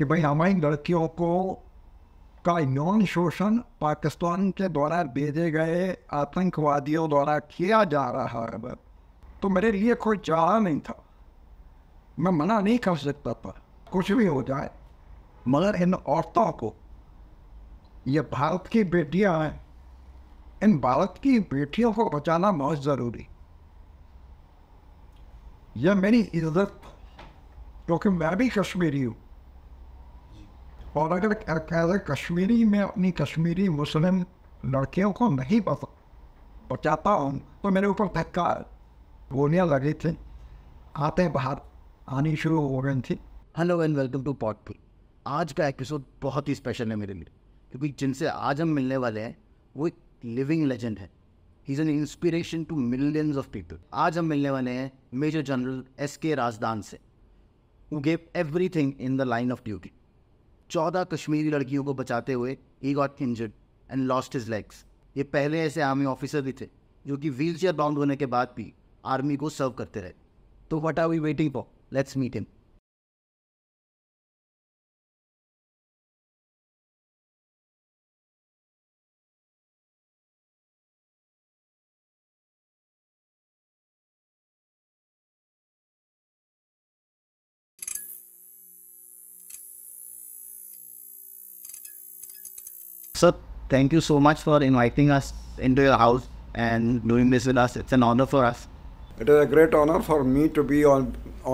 कि भाई हमारी लड़कियों को का यौन शोषण पाकिस्तान के द्वारा भेजे गए आतंकवादियों द्वारा किया जा रहा है। तो मेरे लिए कोई चारा नहीं था, मैं मना नहीं कर सकता था, कुछ भी हो जाए, मगर इन औरतों को, ये भारत की बेटियां हैं, इन भारत की बेटियों को बचाना बहुत ज़रूरी। यह मेरी इज्जत, क्योंकि मैं भी कश्मीरी हूँ, और अगर एज ए कश्मीरी मैं अपनी कश्मीरी मुस्लिम लड़कियों को नहीं बचाता हूँ तो मेरे ऊपर धक्का गोलियाँ लगी थी, आते बाहर आनी शुरू हो गई थी। Hello and welcome to Podpool. आज का एपिसोड बहुत ही स्पेशल है मेरे लिए, क्योंकि जिनसे आज हम मिलने वाले हैं वो एक लिविंग लेजेंड है। He is an inspiration to millions of people. आज हम मिलने वाले हैं मेजर जनरल एस.के. राजदान से, who gave everything in the line of duty. 14 Kashmiri लड़कियों को बचाते हुए he got injured and lost his legs. ये पहले ऐसे आर्मी ऑफिसर भी थे जो कि व्हील चेयर बाउंड होने के बाद भी आर्मी को सर्व करते रहे। तो what are we waiting for, let's meet him. Sir, thank you so much for inviting us into your house and doing this with us. It's an honor for us. It is a great honor for me to be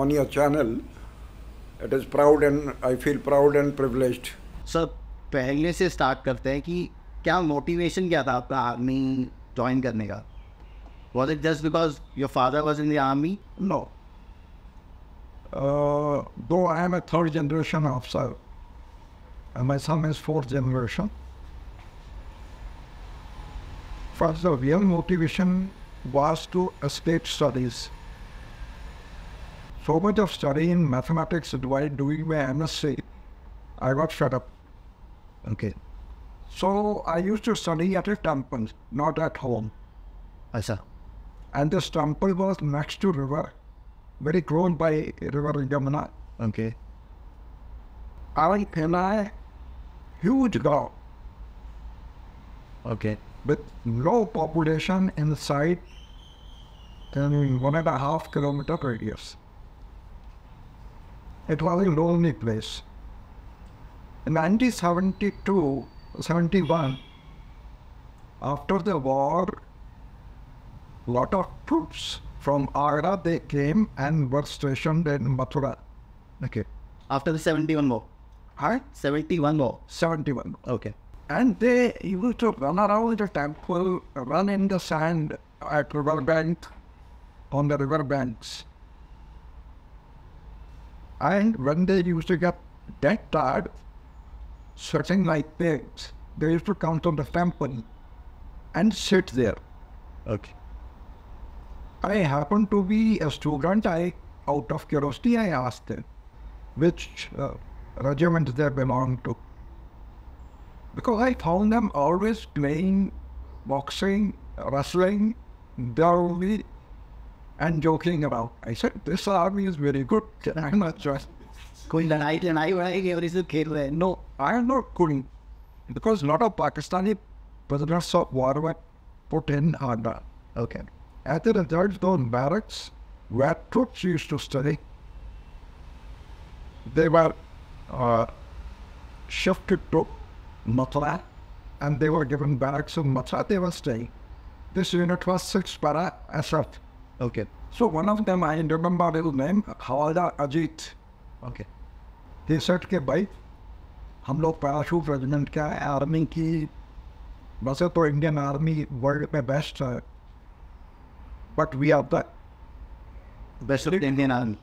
on your channel. It is proud and I feel proud and privileged. Sir, पहले से start करते हैं कि क्या motivation क्या था आपका army join करने का? Was it just because your father was in the army? No. Though I am a third generation officer and my son is fourth generation. First, the real motivation was to escape studies. So much of study in mathematics while doing my MSc, I got shut up. Okay. So I used to study at a temple, not at home. Acha. And this temple was next to river, very close by river Yamuna. Okay. I huge dog. Okay. With low population inside and 1.5 kilometer radius. It was a lonely place. In 1971, after the war, lot of troops from Agra, they came and were stationed in Mathura. Okay. After the 71 war? Huh? 71 war. 71. Okay. And they used to run around the temple, run in the sand at river bank, on the river banks. And when they used to get dead tired, sweating like pigs, they used to come to the temple and sit there. Okay. I happened to be a student. Out of curiosity, I asked them which regiment they belonged to. Because I found them always playing, boxing, wrestling, dowry, and joking about. I said, this army is very good, I'm not just... No, I am not going. Because a lot of Pakistani prisoners of war were put in Agra. Okay. As a result, those barracks where troops used to study, they were shifted to Mathura, and they were given barracks in Mathura. They were staying. This unit was 10 Para SF. Okay. So one of them, I remember his name, Khawada Ajit. Okay. He said ke bhai, hum log parachute regiment ka army ki, वैसे तो Indian army world में best है, but we are the best of the Indian army.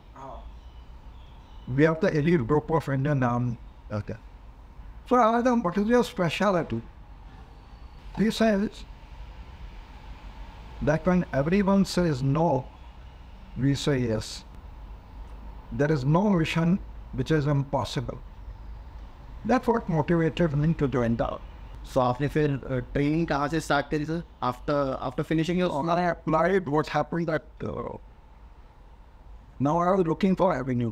We are the elite group of Indian army. Okay. So I asked them, what is your speciality? He says that when everyone says no, we say yes. There is no mission which is impossible. That's what motivated me to join the army. So after training, how did you start, sir? After finishing your honor, I applied. What happened that now I was looking for avenue.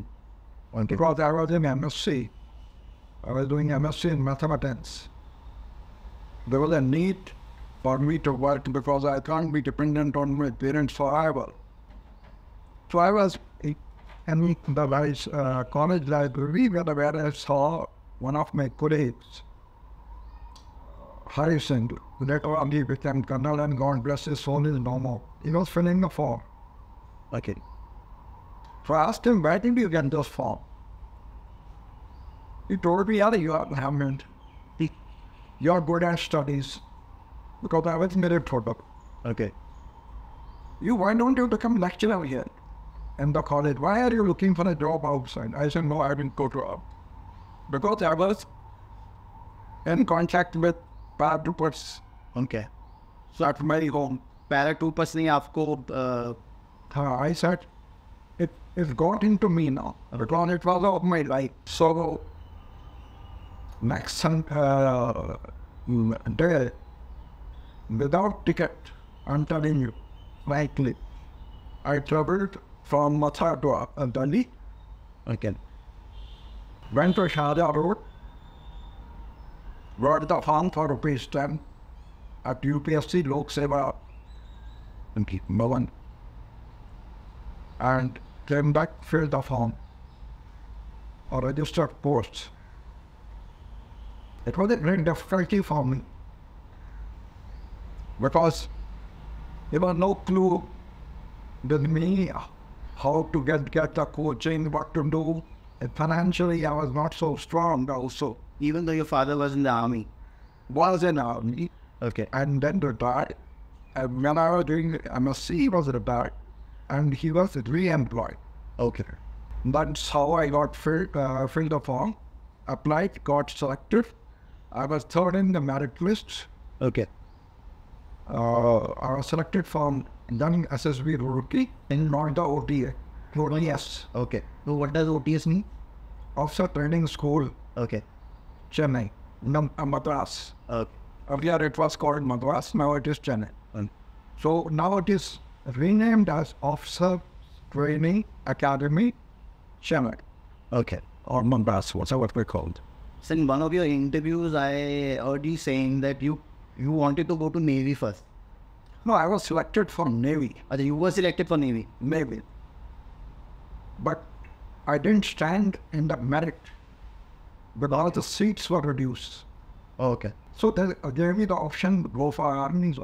Okay. Because I was in MSc. I was doing MSc in mathematics. There was a need for me to work because I can't be dependent on my parents' survival. So I was in the college library where I saw one of my colleagues, Hari Singh, later on he became Colonel and God bless his soul, is no more. He was filling the form. Okay. So I asked him, where did you get this form? He told me, yeah, you have meant. You're good at studies. Because I was married for them. Okay. Why don't you become lecturer here in the college? Why are you looking for a job outside? I said, no, I didn't go to because I was in contact with paratroopers. Okay. So at my home. Paratroopers nahi aapko... I said, it got into me now. Because it was of my life. So, next day, without ticket, I'm telling you, likely, I traveled from Mathura to Delhi. Okay. Went to Shahjada Road, bought the farm for ₹10 at UPSC Lok Seva, and came back, filled the form, or registered posts. It was a great difficulty for me because there was no clue with me how to get the coaching, what to do. And financially, I was not so strong also. Even though your father was in the army? Was in the army. Okay. And then retired. And when I was doing MSc, he was retired. And he was re-employed. Okay. That's how I got filled the form, applied, got selected. I was third in the merit list. Okay. I was selected from young SSV rookie and not the OTA. OTS. Okay. So what does OTS mean? Officer Training School. Okay. Chennai. Madras. Okay. Earlier it was called Madras, now it is Chennai. So now it is renamed as Officer Training Academy Chennai. Okay. Or Madras, whatever we're called. So in one of your interviews, I heard you saying that you wanted to go to Navy first. No, I was selected for Navy. Okay, you were selected for Navy? Navy. But I didn't stand in the merit because the seats were reduced. Okay. So they gave me the option to go for armies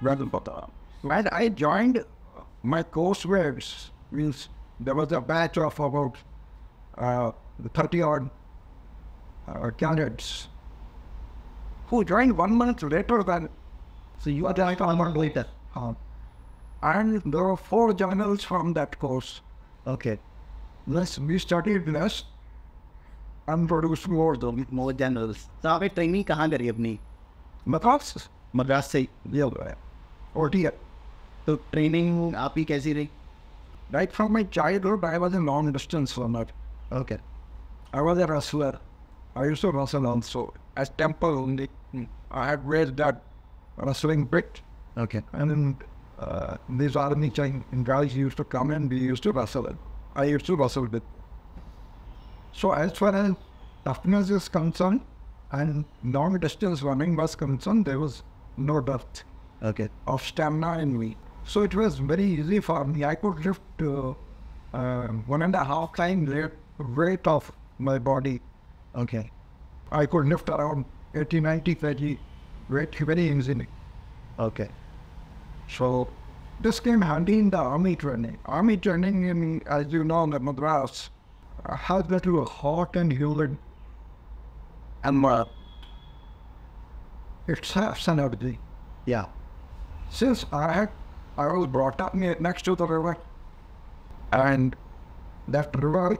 rather than when I joined my coursewares, means there was a batch of about 30-odd candidates who joined 1 month later than... So you were joined 1 month later? And there were 4 journals from that course. Okay. Yes, we studied less and produced more journals. More journals. So how did you train? Madras. Madras. OTA. So training, how did you train? Right from my childhood, I was a long-distance runner. Okay. I was a wrestler. I used to wrestle also. As temple only. I had raised that wrestling bit. Okay. And these army guys used to come and we used to wrestle it. I used to wrestle with. So as far as toughness is concerned and long distance running was concerned, there was no depth of stamina in me. So it was very easy for me. I could lift 1.5 times the weight of my body. Okay. I could lift around 80-90 kg weight very easily. Okay. So this came handy in the army training. Army training, in, as you know, the Madras has that little hot and humid and it saps energy. Yeah. Since I was brought up next to the river and that river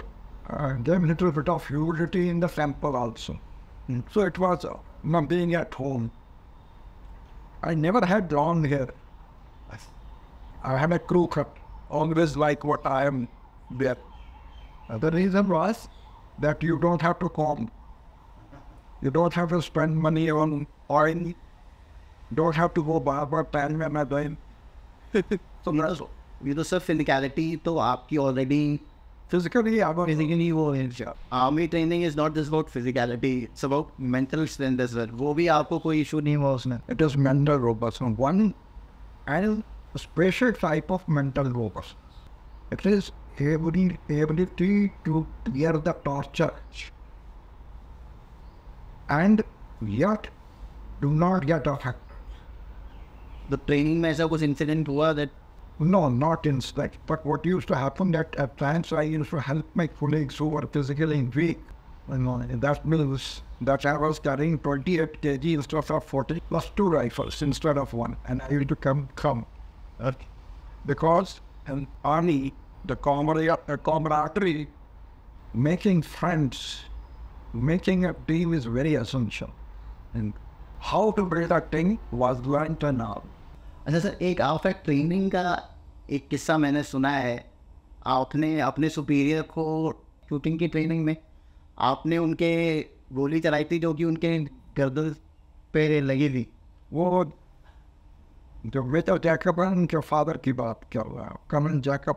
gave a little bit of humidity in the sample also. So it was not being at home. I never had long hair. I had a crew cut, always like what I am there. The reason was that you don't have to comb. You don't have to spend money on oil. Don't have to go barber, tan when I do. So, you know, sir, physicality, so you already physically, about physically वो ensure. Army training is not just about physicality, it's about mental strength as well. वो भी आपको कोई issue नहीं हुआ उसने. It was mental robustness. One and a special type of mental robustness. It is ability to clear the torture and yet do not get affected. The training में ऐसा कुछ incident हुआ that? No, not incident. But what used to happen that at times I used to help my colleagues who were physically weak. That means that I was carrying 28 kg instead of 40 plus 2 rifles instead of 1, and I used to come. Okay. Because in army, the camaraderie, making friends, making a team is very essential. And how to build a team was learned in army. अच्छा sir, एक आपका training का एक किस्सा मैंने सुना है. आपने अपने सुपीरियर को शूटिंग की ट्रेनिंग में आपने उनके गोली चलाई थी जो कि उनके गर्दन पे लगी थी. वो जो बेटा जैकब है उनके फादर की बात कर रहा है, कर्नल जैकब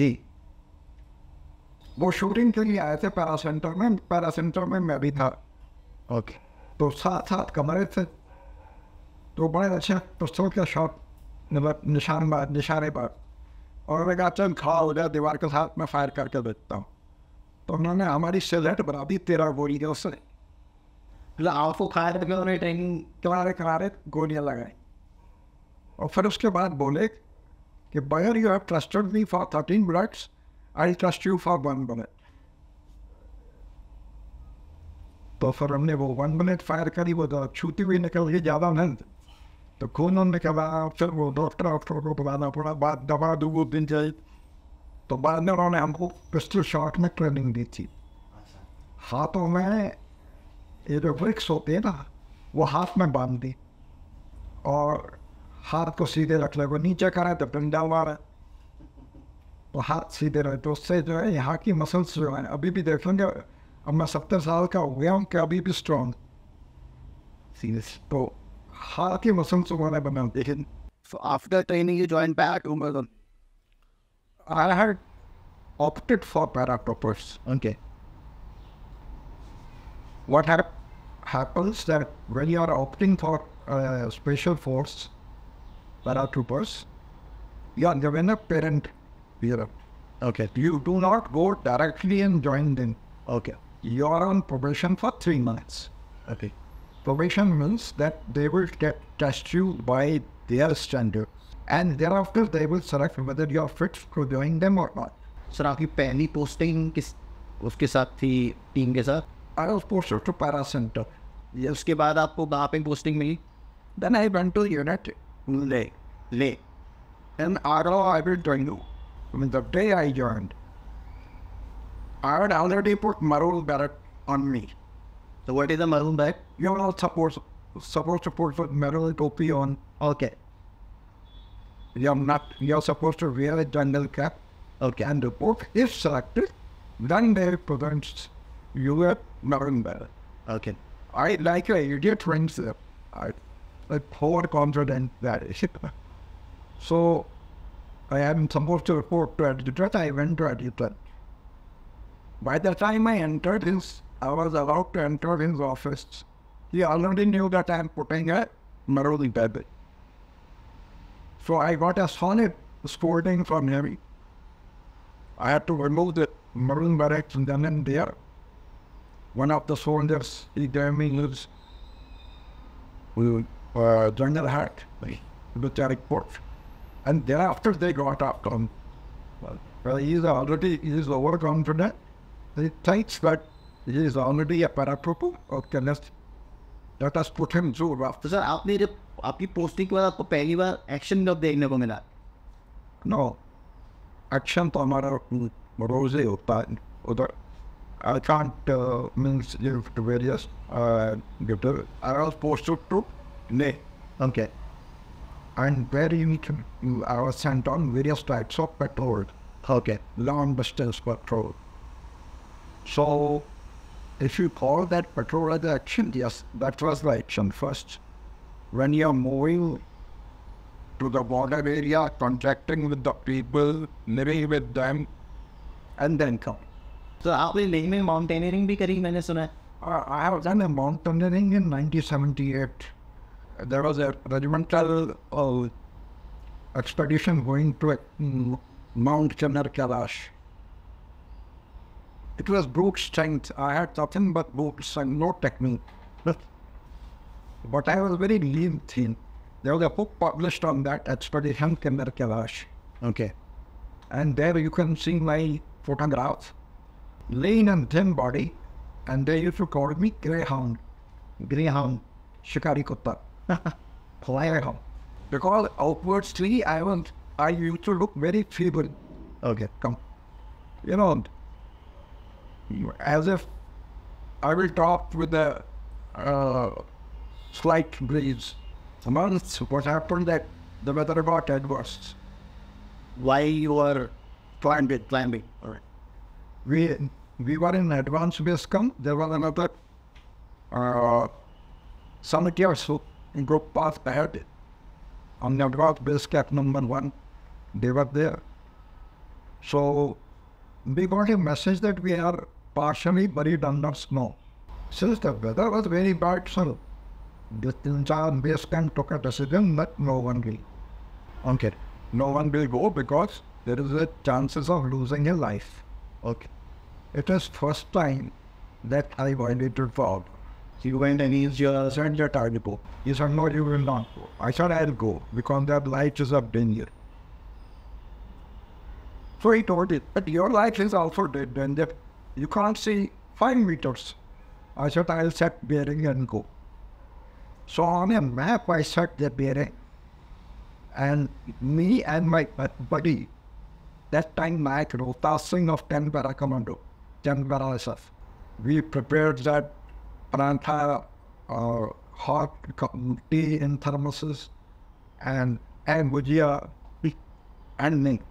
जी. वो शूटिंग के लिए आए थे पैरासेंटर में. पैरासेंटर में मैं भी था. ओके. तो साथ साथ कमरे थे. तो बड़े अच्छे पिस्तौल का शॉट निशाने पर, और मैं कहा चल खड़ा हो गया दीवार के साथ, मैं फायर करके देखता हूँ. तो उन्होंने हमारी सिलेट बना दी 13 गोलियों से. मतलब आपको फायर करके उन्होंने ट्रेनिंग किनारे किनारे गोलियाँ लगाई. और फिर उसके बाद बोले कि बगैर you have trusted me for 13 bullets, I trust you for 1 bullet. तो फिर हमने वो 1 बुलेट फायर करी. वो तो छूती हुई निकल गई, ज़्यादा नहीं. तो खून उन्होंने कहा. फिर वो डॉक्टर को बताना पड़ा, बाद दवा दो वो दिन जाए. तो बाद में उन्होंने हमको पिस्टल शॉट में ट्रेनिंग दी थी. हाथों में ये जो ब्रिक्स होते हैं ना, वो हाथ में बांध दी और हाथ को सीधे रख ले. वो नीचे करा तो डंडा मारा, तो हाथ सीधे रहे. तो उससे जो है यहाँ की मसल्स जो है अभी भी देखेंगे, अब मैं 70 साल का हो गया हूँ, क्या अभी भी स्ट्रॉन्ग. सीरियस. तो हाल के मौसम से मैंने बनाया. लेकिन after training you join para commando. I had opted for para troopers. Okay. What happens that when you are opting for special force para troopers, you are given a parent visa. Okay. You do not go directly and join them. Okay. You are on probation for 3 months. Okay. Probation means that they will test you by their standard, and thereafter they will select whether you are fit for doing them or not. Sir, आपकी पहली posting किस उसके साथ थी, team के साथ? I was posted to Paracenter. उसके बाद आपको वहाँ पे posting milli? Then I went to unit Leh. And Ardrao I will join you. I mean, the day I joined, I had already put Marul Barracks on me. So what is a Marul Barracks? You are not supposed to put Marul topi on. Okay. You are supposed to wear a jungle cap. Okay. And report if selected, then they present you a Marul Barracks. Okay. I like a idiot friendship. I poor confident that. So I am supposed to report to Aditya. I went to Aditya. By the time I entered I was about to enter his office. He already knew that I am putting a Maruli baby. So I got a solid scolding from him. I had to remove the Marul Barracks and then and there. One of the soldiers, he gave me his General Hart, the report. And thereafter they got up on. Well, he is overconfident. He thinks that he is already a paratrooper. Okay, let us put him through rough. So, sir, आपने जब आपकी posting के बाद आपको पहली बार action कब देखने को मिला? No, एक्शन तो हमारा रोज़ ही होता है उधर. I can't means give to various give to. I was posted to Navy. Okay. And very often I was sent on various types of patrol. Okay. Long distance patrol. So, if you call that patrol as action, yes, that was the action first. When you are moving to the border area, contracting with the people, living with them, and then come. So आपने लेह में mountaineering भी करी मैंने सुना. I have done a mountaineering in 1978. There was a regimental expedition going to Mount Chemnar Karash. It was brute strength. I had nothing but brute strength, no technique. But I was very lean, thin. There was a book published on that expedition, Chemnar Karash. Okay. And there you can see my photographs. Lean and thin body. And they used to call me Greyhound. Greyhound. Shikari Kutta. Greyhound. Because outwardly, I used to look very feeble. Okay. You know, as if I will talk with a slight breeze. Amongst what happened that the weather got adverse. Why you are climbing? All right. We were in advanced base camp. There was another summiteers who group path ahead on the advanced base camp number 1. They were there. So we got a message that we are partially buried under snow. Since the weather was very bad, so the entire base camp took a decision that no one will. Okay. No one will go because there is a chances of losing a life. Okay. It was first time that I violated vow. You went against your surrender target. He said, no, you will not go. I said, I'll go because their life is of danger. So he told it, but your life is also dead and that you can't see 5 meters. I said, I'll set bearing and go. So on a map, I set the bearing and me and my buddy, that time Mike Rota Singh of 10 Para Commando. 10 para SF. We prepared that paratha, hot tea in thermoses, and bhujia, and mint.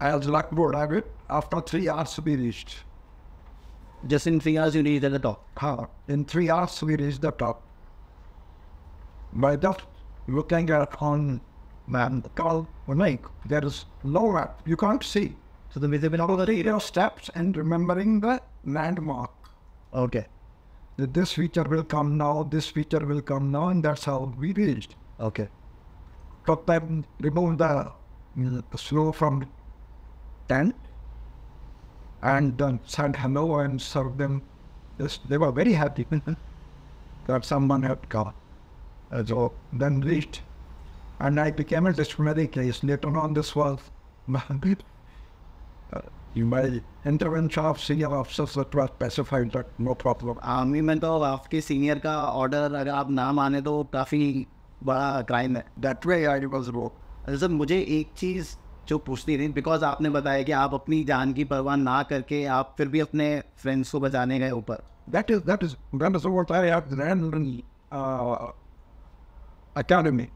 As luck would have it, after 3 hours we reached. Just in 3 hours you reached at the top? In 3 hours we reached the top. By that, looking at on the call, there is no map, you can't see. So the visibility of steps and remembering the landmark. Okay. This feature will come now, this feature will come now, and that's how we reached. Okay. So then remove the snow from tent and then said hello and served them. They were very happy that someone had come. So then reached. And I became a disciplinary case. Later on this was my intervention of senior officers that was pacified that no problem. Army में तो आपके senior का order अगर आप नाम आने तो काफी बड़ा crime है. That way I was wrong. Sir मुझे एक चीज जो पूछनी थी because आपने बताया कि आप अपनी जान की परवाह ना करके आप फिर भी अपने friends को बचाने गए ऊपर. That is what I had done academy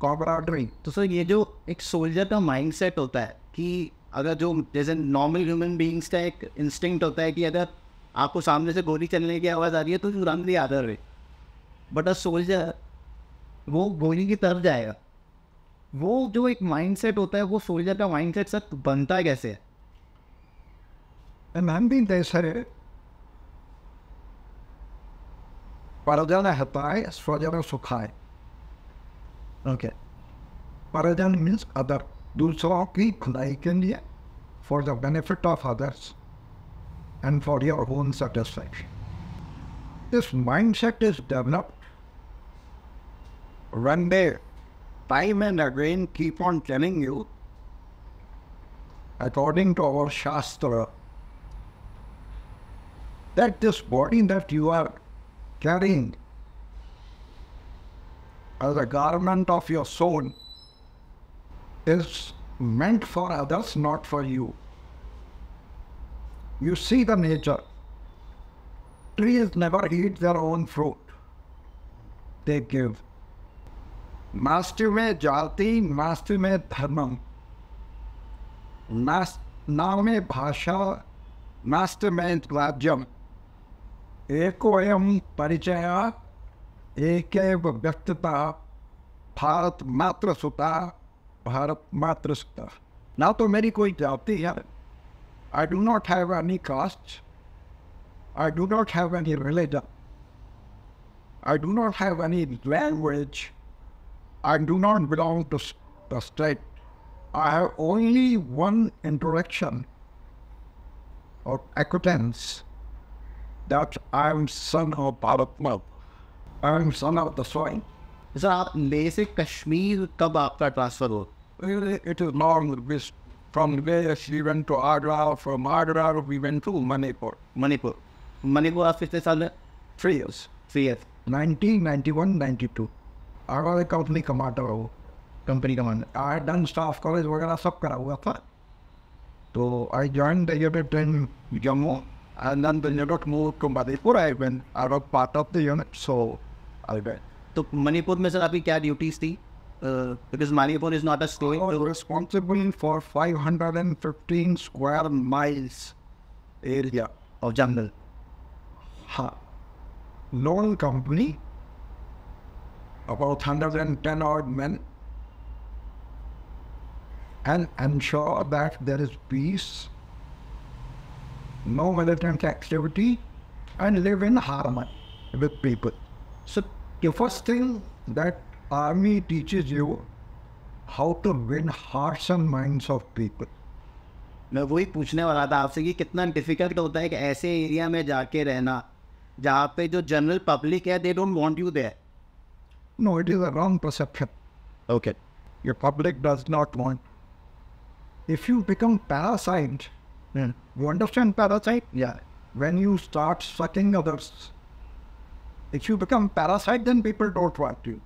camaraderie. तो सर ये जो एक soldier का mindset होता है कि अगर जो जैसे नॉर्मल ह्यूमन बीइंग्स का एक इंस्टिंक्ट होता है कि अगर आपको सामने से गोली चलने की आवाज़ आ रही है तो तुरंत ही आदर है, बट अ सोल्जर वो गोली की तरफ जाएगा. वो जो एक माइंडसेट होता है वो सोल्जर का माइंडसेट सर बनता कैसे है? मैम भी सर परजन हताए स्वजन सुखाए. ओके. परजन मीन्स अदर, दूसरों की भलाई के लिए, for the benefit of others and for your own satisfaction. This mindset is developed when they time and again keep on telling you, according to our Shastra, that this body that you are carrying as a garment of your soul is meant for others, not for you. You see the nature. Trees never eat their own fruit. They give. Nasti mein jati, nasti mein dharmam. Na mein bhasha, nasti mein rajyam. Ekoyam parichaya, ekeva vyaktita, bharat matra suta. Bharat मात्र सकता ना तो मेरी कोई जाति है I do not have any caste. I do not have any religion. I do not have any language. I do not belong to the state. I have only one interaction or acquaintance, that I am son of Bharatmal. I am son of the soil. Sir, आप ले से कश्मीर कब आपका transfer हो? It is long. From there we went to Ardrao. From Ardrao we went to Manipur. Manipur आप कितने साल में? 3 years. 3 years. 1991-92. I was a company commander. Company commander. I had done staff college वगैरह सब करा हुआ था. So I joined the unit in Jammu, and then the unit moved to Madipur. I was part of the unit, so I went. So Manipur, sir, what duties thi? Because Manipur is not a state. I was responsible for 515 square miles area of jungle. Ha. Lone company, about 110 odd men, and ensure that there is peace, no militant activity, and live in harmony with people. So the first thing that army teaches you, how to win hearts and minds of people. मैं वही पूछने वाला था आपसे कि कितना difficult होता है कि ऐसे area में जाके रहना, जहाँ पे जो general public है, they don't want you there. No, it is a wrong perception. Okay. Your public does not want. If you become parasite, you understand parasite? Yeah. When you start sucking others, if you become parasite, then people don't want you.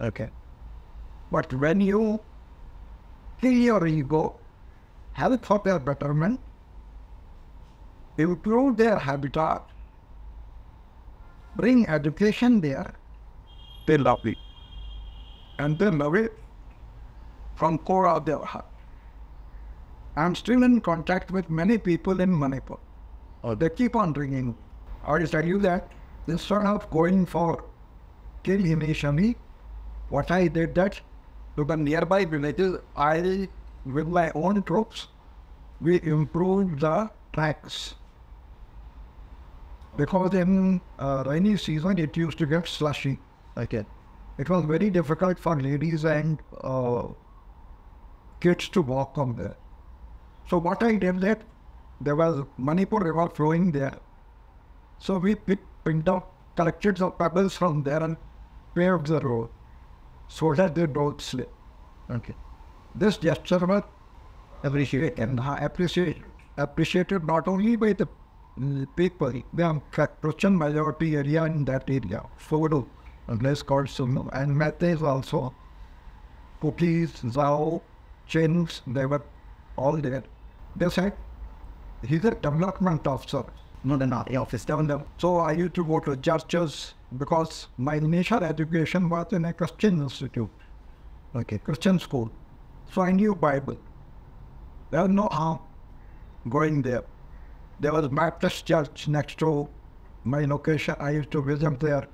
Okay. But when you kill your ego, have it for their betterment, improve their habitat, bring education there, they love it. And they love it from core of their heart. I'm still in contact with many people in Manipur. Oh. They keep on ringing. I will tell you that this sort of going for kill initially, what I did that to the nearby villages, I, with my own troops, we improved the tracks. Because in rainy season, it used to get slushy. Okay. It was very difficult for ladies and kids to walk on there. So what I did that, there was Manipur river flowing there. So we picked up collections of pebbles from there and paved the road so that they don't slip. Okay. This gesture was appreciated and appreciated not only by the people, there are Christian majority area in that area, Surdas, a place called Sungl, and Matthews also, Kupis, Zhao, Chins, they were all there. They said, he's a development officer, not an army officer. So I used to go to churches because my initial education was in a Christian institute, okay, Christian school. So I knew Bible. There was no harm going there. There was a Baptist church next to my location. I used to visit there.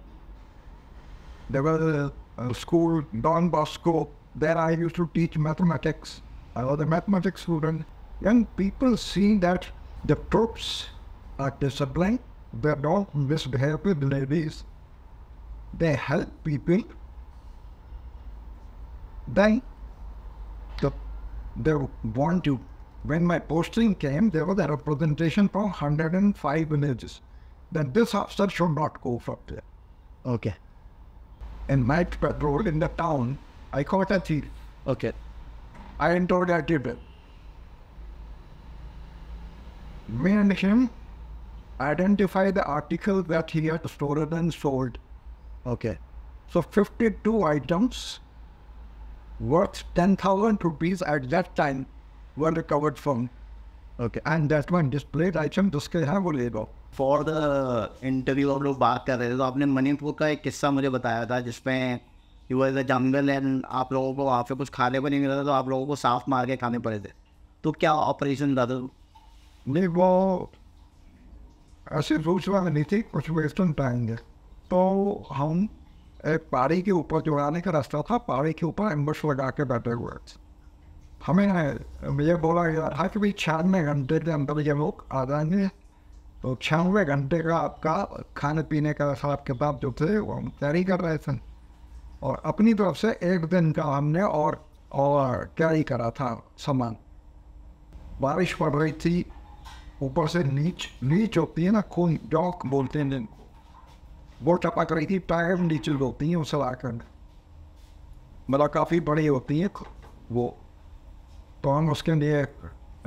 There was a school, Don Bosco. There I used to teach mathematics. I was a mathematics student. Young people see that the troops are disciplined, they don't misbehave with ladies, they help people. Then they want you. When my posting came, there was a representation from 105 villages that this officer should not go from there. Okay. In my patrol in the town, I caught a thief. Okay. I interrogated him. Me and him identify the article that he had stolen and sold. Okay. So 52 items worth 10,000 rupees at that time were recovered from. Okay. And that one displayed item जिसके हैं वो ले गए. For the interview आप लोग बात कर रहे थे तो आपने मणिपुर का एक किस्सा मुझे बताया था जिसमें It was a jungle and आप लोगों को वहाँ पे कुछ खाने को नहीं मिला था तो आप लोगों को साफ मार के खाने पड़े थे तो क्या ऑपरेशन था तो नहीं वो ऐसे रूच वाला नहीं थी कुछ वेस्टर्न टाइम तो हम एक पहाड़ी के ऊपर जो आने का रास्ता था पहाड़ी के ऊपर एम्बुश लगा के बैठे हुए हमें ये बोला यार हाँ कि भाई 96 घंटे के अंदर ये लोग आ जाएंगे, तो 96 घंटे का आपका खाने पीने का हिसाब किताब जो थे वो हम तैयारी कर रहे थे, और अपनी तरफ से एक दिन का हमने और कैरी करा था सामान। बारिश पड़ रही थी, ऊपर से नीच होती है ना, खून डॉक बोलते हैं जिनको, वो टपक रही थी, टायर नीचे होती हैं उसे लाकर, मतलब काफ़ी बड़ी होती हैं वो, तो हम उसके लिए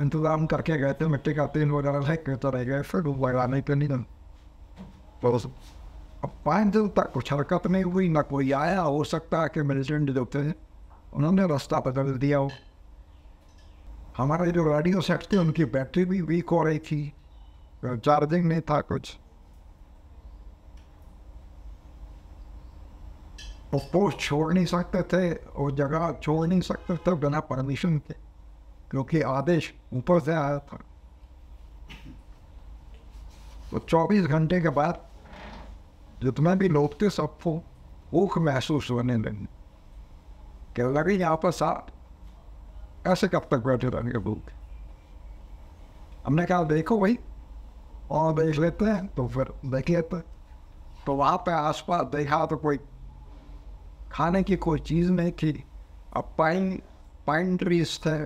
इंतज़ाम करके गए थे, मिट्टी का तेल वगैरह लेकर चले गए फिर लगाने के लिए। तो अब 5 दिन तक कुछ हरकत नहीं हुई, ना कोई आया, हो सकता है कि मिलिटेंट जो थे उन्होंने रास्ता बदल दिया हो। हमारे जो रेडियो सेट थे उनकी बैटरी भी वीक हो रही थी, चार्जिंग नहीं था कुछ। वो पोस्ट छोड़ नहीं सकते थे, वो जगह छोड़ नहीं सकते थे बिना परमिशन के, क्योंकि आदेश ऊपर से आया था। तो 24 घंटे के बाद जितना भी लोग थे सबको भूख महसूस होने लगी, क्या लगे यहाँ पर साथ ऐसे कब तक बैठे रहेंगे भूख। हमने कहा देखो भाई और देख लेते हैं, तो फिर देख लेते। तो वहाँ पे आसपास देखा तो कोई खाने की कोई चीज़ नहीं थी। अब पाइन ट्रीज थे,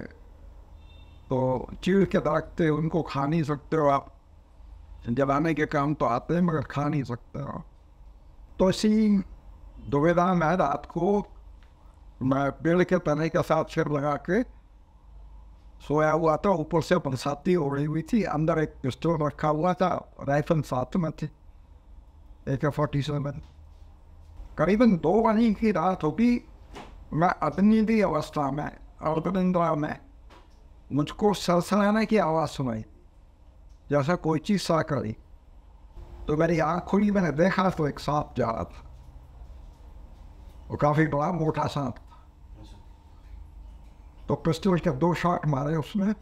तो चीड़ के दरख्त उनको खा नहीं सकते हो आप, जलाने के काम तो आते हैं मगर खा नहीं सकते हो। तो इसी दुविधा में रात को मैं पेड़ के तने के साथ सिर लगा के सोया हुआ था। ऊपर से बरसाती हो रही हुई थी, अंदर एक पिस्टल रखा हुआ था, राइफल साथ में थी, AK-47। करीबन 2 बजे की रात होगी, मैं अतनीदी अवस्था में अर्धनिंद्रा में मुझको सरसराने की आवाज़ सुनाई, जैसा कोई चीज़ सा करी। तो मेरी आँख खुली, मैंने देखा तो एक सांप जा रहा था, वो काफ़ी बड़ा मोटा सांप। तो पिस्टल के 2 शॉट मारे उसमें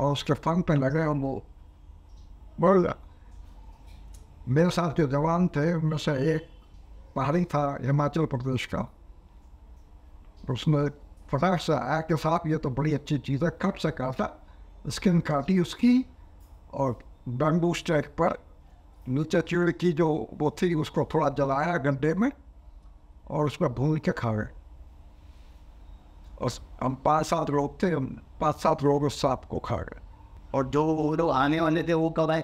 और उसके फंग पे लगे और वो मर गया। मेरे साथ जो जवान थे उनमें से एक पहाड़ी था हिमाचल प्रदेश का, उसने फटाक से आया कि साहब ये तो बड़ी अच्छी चीज़ है, कब से काटा, स्किन काटी उसकी और बैम्बू स्टैक पर नीचे चीड़ की जो वो थी उसको थोड़ा जलाया गड्ढे में और उसमें भून के खा गए। और हम 5-7 लोग थे, हम 5-7 लोग उस सांप को खा गए। और जो लोग आने वाले थे वो कब आए?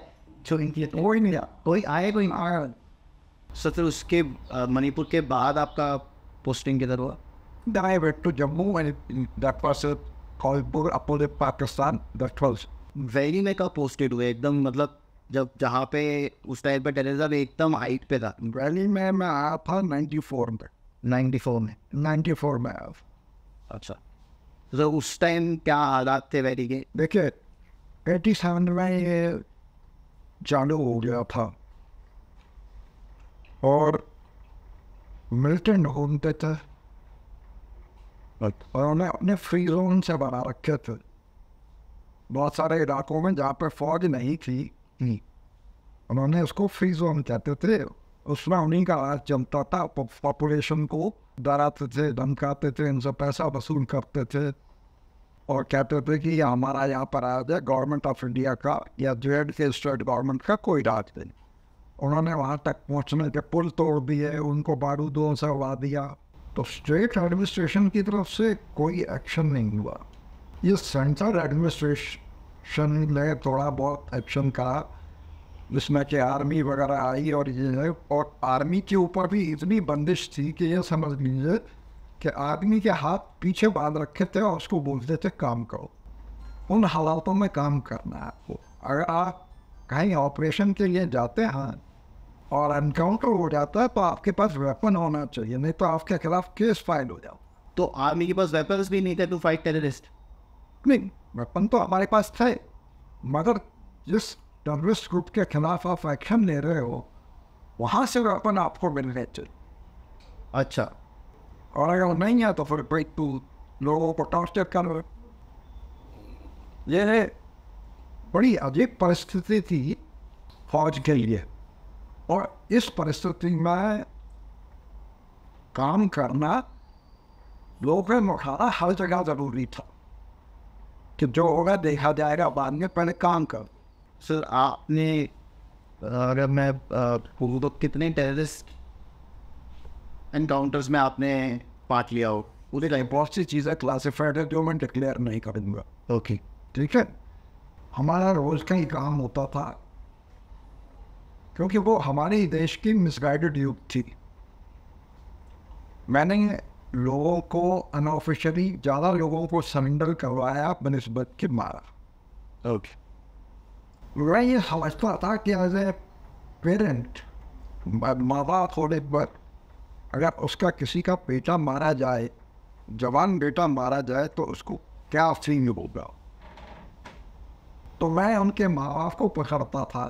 कोई नहीं आया, कोई आए कोई आया। सर उसके मणिपुर के बाद आपका पोस्टिंग किधर हुआ? Then I went to Jammu and that was called Apollo Pakistan. That was valley में कब पोस्टेड हुए एकदम, मतलब जब जहाँ पे उस टाइम पे टेररिज्म एकदम हाइट पे था? वैली में मैं आया था 94 में। 94 में आया। अच्छा, तो उस टाइम क्या हालात थे वैली के? देखिए 87 में ये चालू हो गया था और मिलिटेंट होते थे और उन्हें अपने फ्री जोन से बना रखे थे बहुत सारे इलाकों में जहाँ पर फौज नहीं थी, उन्होंने उसको फ्री जोन कहते थे। उसमें उन्हीं का राज जमता था, पॉपुलेशन को डराते थे, धमकाते थे, इनसे पैसा वसूल करते थे और कहते थे कि यह हमारा यहाँ पर राज है, गवर्नमेंट ऑफ इंडिया का या जेड के स्टेट गवर्नमेंट का कोई राज नहीं। उन्होंने वहाँ तक पहुँचने के पुल तोड़ दिए, उनको बारूदों से उड़ा दिया। तो स्टेट एडमिनिस्ट्रेशन की तरफ से कोई एक्शन नहीं हुआ। ये सेंट्रल एडमिनिस्ट्रेशन ने थोड़ा बहुत एक्शन करा, जिसमें कि आर्मी वगैरह आई और ये है, और आर्मी के ऊपर भी इतनी बंदिश थी कि ये समझ लीजिए कि आर्मी के हाथ पीछे बांध रखे थे और उसको बोलते थे काम करो। उन हालातों में काम करना है आपको। अगर आप कहीं ऑपरेशन के लिए जाते हैं और एनकाउंटर हो जाता है तो आपके पास वेपन होना चाहिए, नहीं तो आपके खिलाफ केस फाइल हो जाओ। तो आर्मी के पास वेपन्स भी नहीं थे टू फाइट टेररिस्ट? नहीं, वेपन तो हमारे पास थे मगर जिस टेररिस्ट ग्रुप के खिलाफ आप एक्शन ले रहे हो वहाँ से वेपन आपको मिलने चाहिए। अच्छा, और अगर नहीं है तो फिर ब्रेक टू लोगों को टॉर्चर कर। यह बड़ी अजीब परिस्थिति थी फौज के लिए और इस परिस्थिति में काम करना, लोगों में उठाना हर जगह ज़रूरी था। कि जो होगा देखा जाएगा बाद में, पहले काम करो। सर आपने, अगर मैं पूछूँ तो कितने टेररिस्ट एनकाउंटर्स में आपने पार्ट लिया हो? उधर लाइन बहुत सी चीज़ें क्लासीफाइड है जो मैं डिक्लेयर नहीं करूँगा। ओके ठीक है। हमारा रोज़ का ही काम होता था क्योंकि वो हमारे ही देश की मिसगाइडेड यूथ थी। मैंने लोगों को अनऑफिशियली ज़्यादा लोगों को सरेंडर करवाया बनस्बत के मारा। ओके। मैं ये समझता था कि एज ए पेरेंट, माँ बाप होने पर अगर उसका किसी का बेटा मारा जाए, जवान बेटा मारा जाए, तो उसको क्या फील होगा। तो मैं उनके माँ बाप को पकड़ता था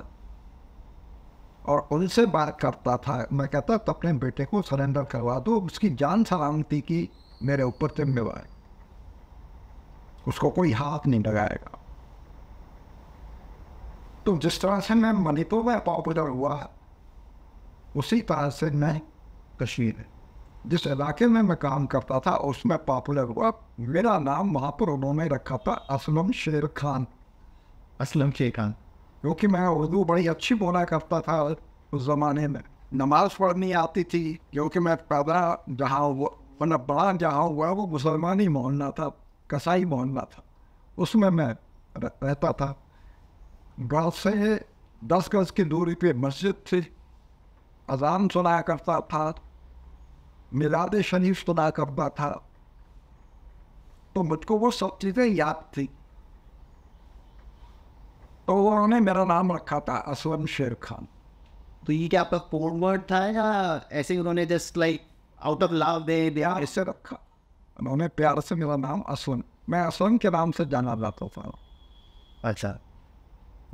और उनसे बात करता था। मैं कहता तो अपने बेटे को सरेंडर करवा दो, उसकी जान सलामती की मेरे ऊपर जिम्मेवारी, उसको कोई हाथ नहीं लगाएगा। तो जिस तरह से मैं मणिपुर में पॉपुलर हुआ, उसी तरह से मैं कश्मीर में जिस इलाके में मैं काम करता था उसमें पॉपुलर हुआ। मेरा नाम वहाँ पर उन्होंने रखा था असलम शेर खान। असलम शेर खान, क्योंकि मैं उर्दू बड़ी अच्छी बोला करता था उस ज़माने में। नमाज़ पढ़नी आती थी क्योंकि मैं पैदा जहाँ हुआ, मतलब बड़ा जहाँ हुआ, वो मुसलमानी मोहल्ला था, कसाई मोहल्ला था, उसमें मैं रहता था। गाँव से 10 गज की दूरी पे मस्जिद थी, अजान सुनाया करता था, मिलाद शरीफ सुनाया करता था। तो मुझको वो सब चीज़ें याद थी। तो उन्होंने मेरा नाम रखा था असलम शेर खान। तो ये क्या आपका कोड वर्ड था या ऐसे उन्होंने just like out of love दे दिया? इससे रखा उन्होंने प्यार से मेरा नाम असलम, मैं असलम के नाम से जाना जाता था। अच्छा।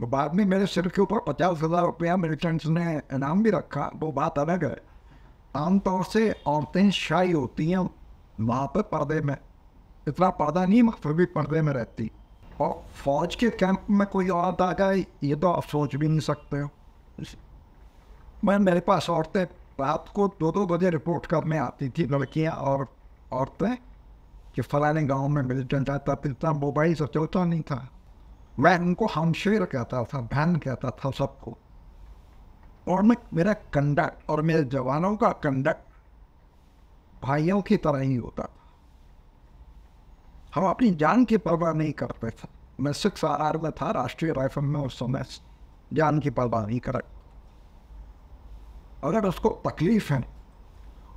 वो बाद में मेरे सिर के ऊपर 50,000 रुपया मिलिटेंट्स ने इनाम भी रखा, वो बात अलग है। आमतौर से औरतें शाही होती हैं, वहाँ पर पर्दे में, इतना पर्दा नहीं, मखफी पर्दे में रहती। और फौज के कैंप में कोई औरत आ गई, ये तो आप सोच भी नहीं सकते हो। मैं, मेरे पास औरतें रात को 2-2 बजे रिपोर्ट करने आती थी, लड़कियाँ और औरतें, कि फलाने गांव में मिलिटेंट आता। इतना मोबाइल सब चलता नहीं था। मैं उनको हमशेर कहता था, बहन कहता था सबको। और मैं, मेरा कंडक्ट और मेरे जवानों का कंडक्ट भाइयों की तरह ही होता था। हम अपनी जान की परवाह नहीं करते थे। मैं 6RR में था, राष्ट्रीय राइफल में, उस समय जान की परवाह नहीं कर। अगर उसको तकलीफ है